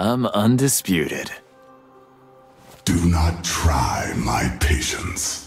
I'm undisputed. Do not try my patience.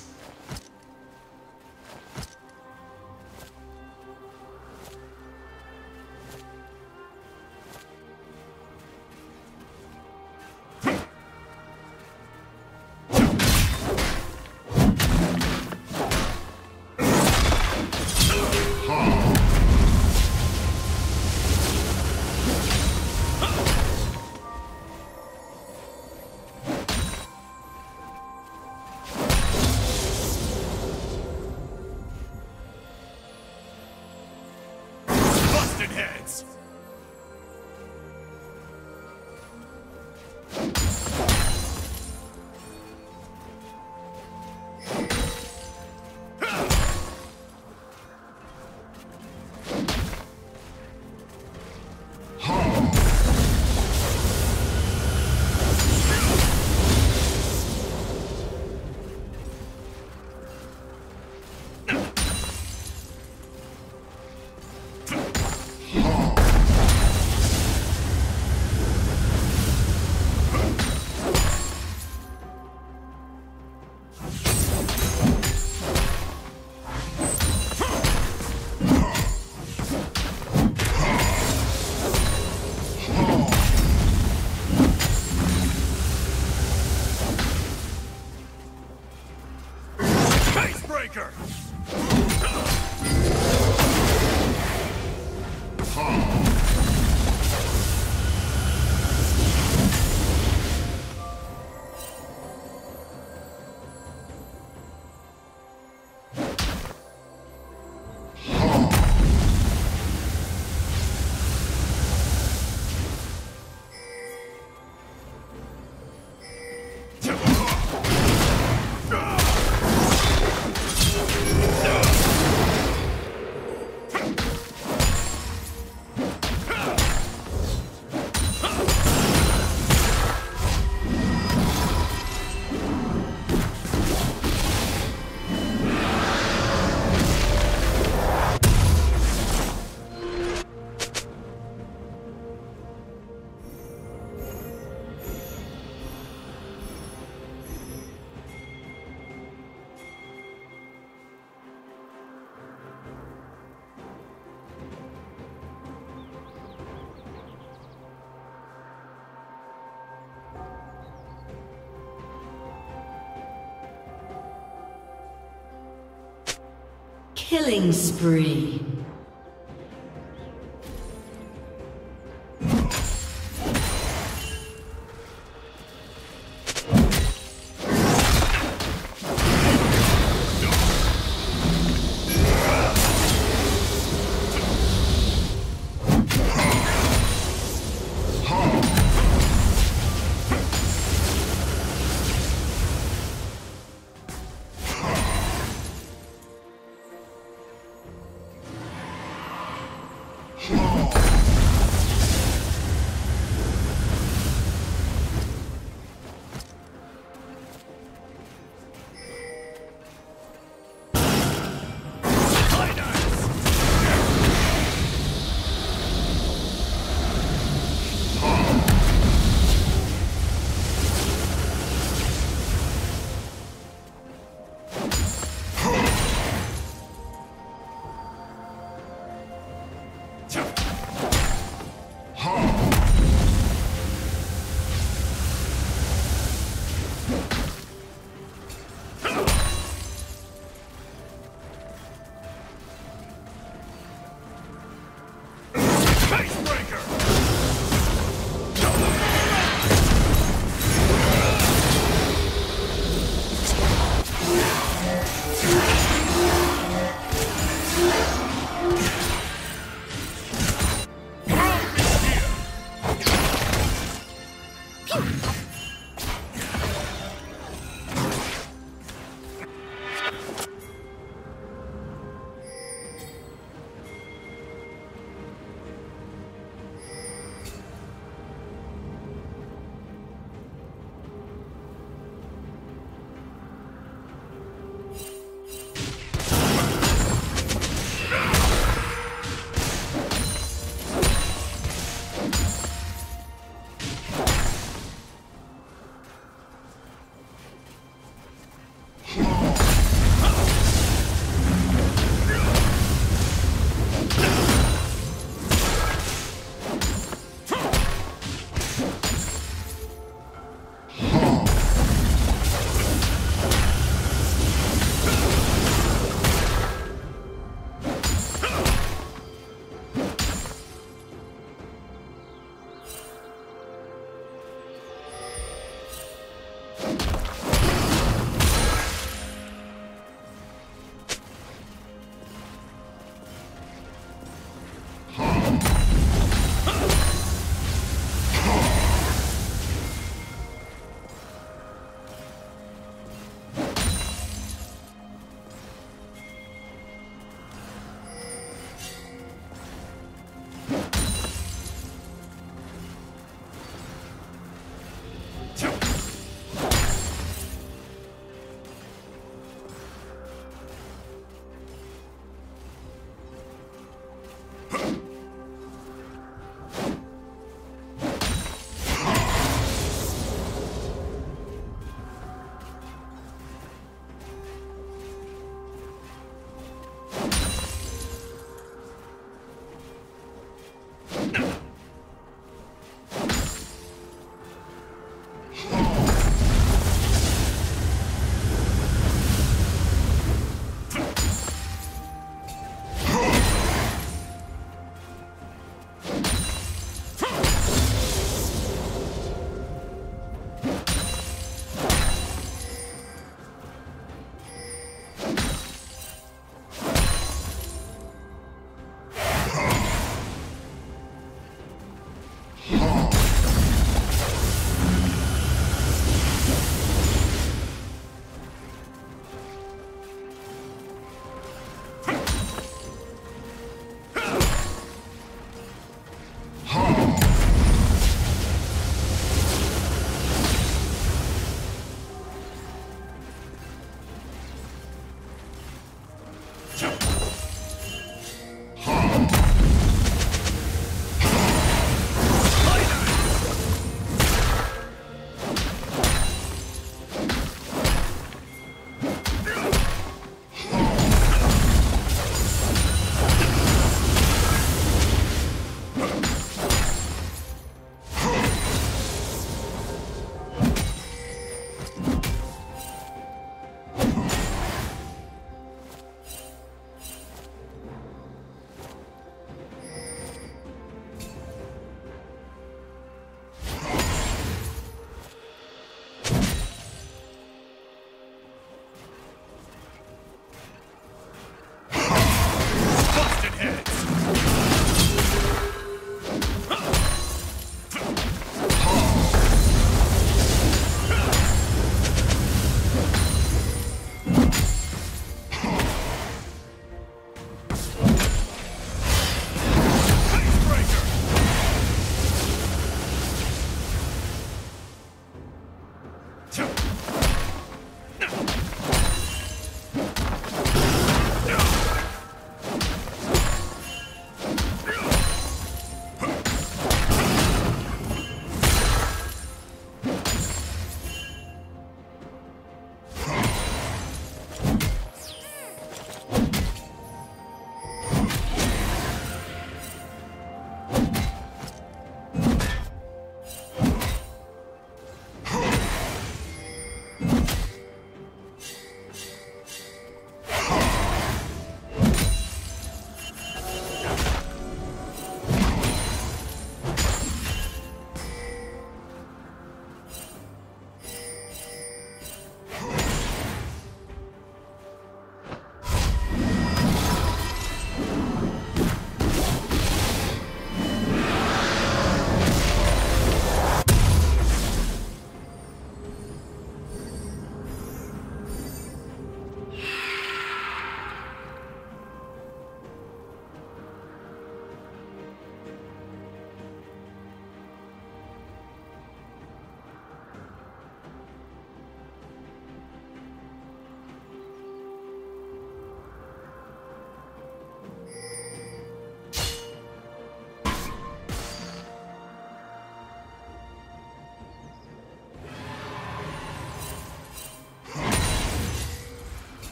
Killing spree.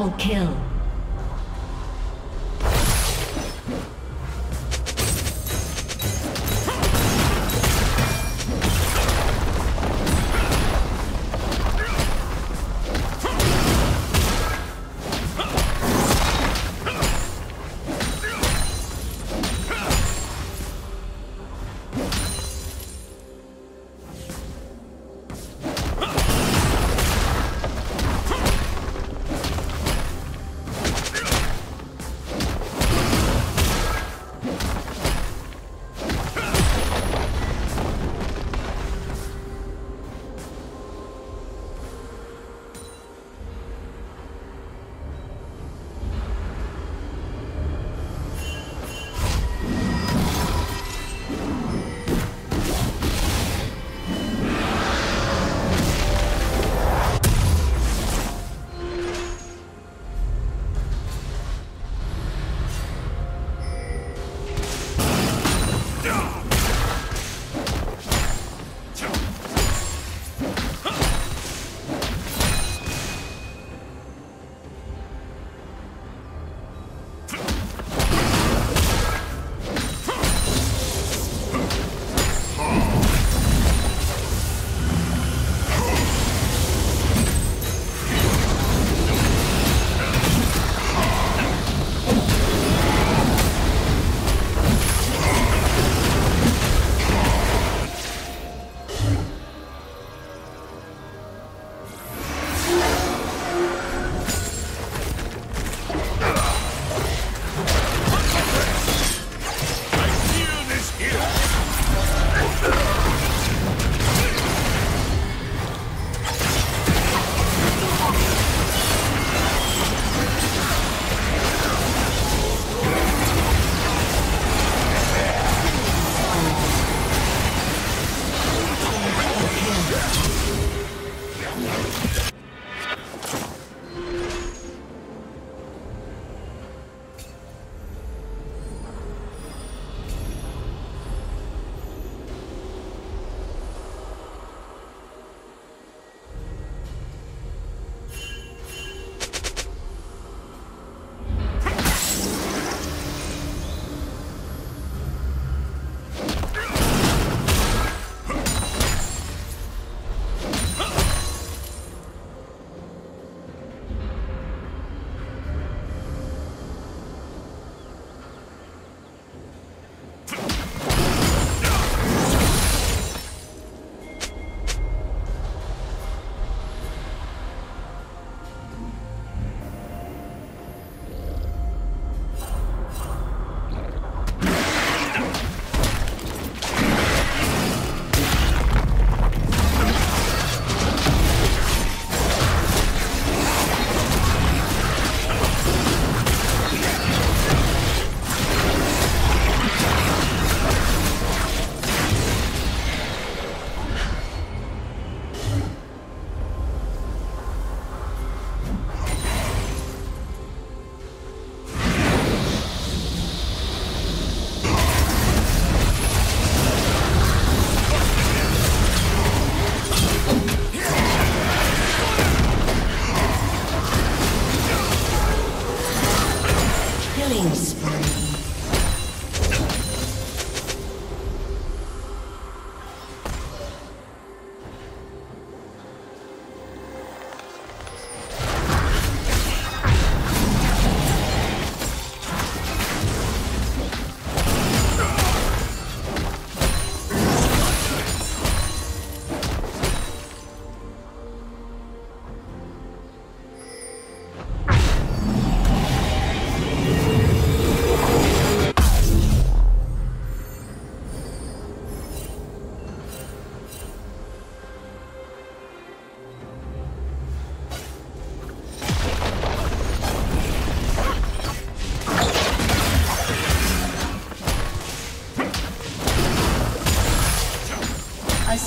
Double kill.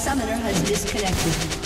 Summoner has disconnected.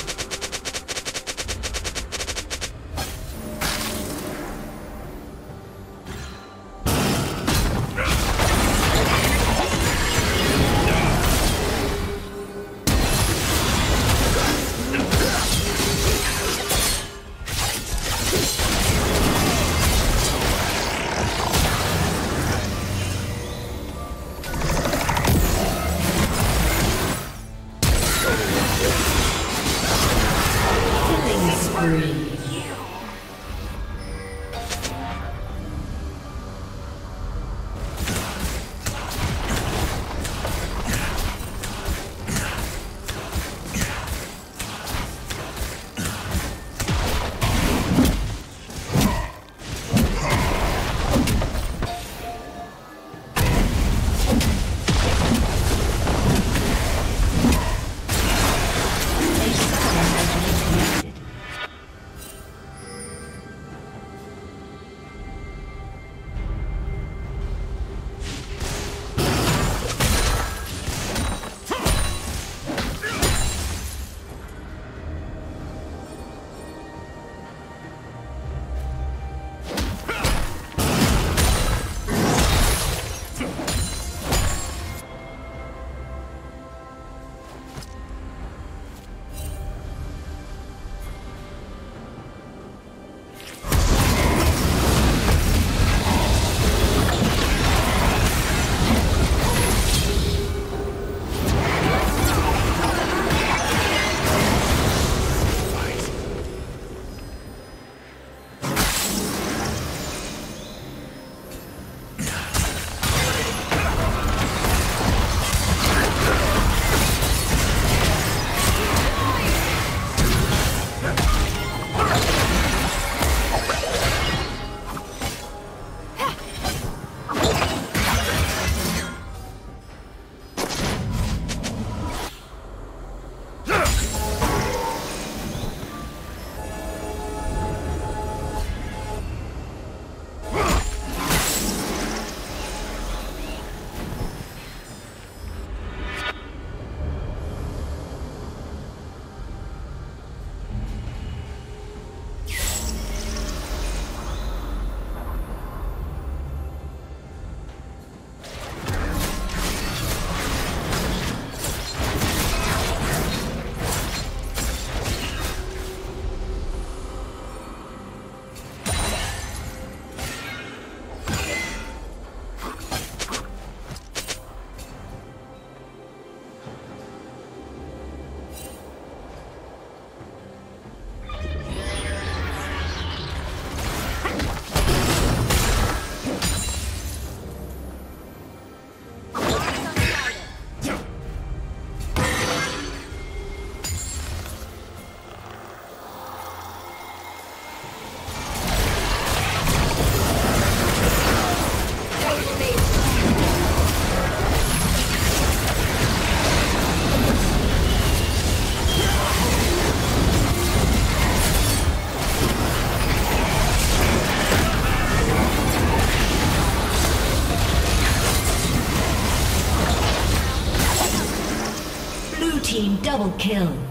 team double kill.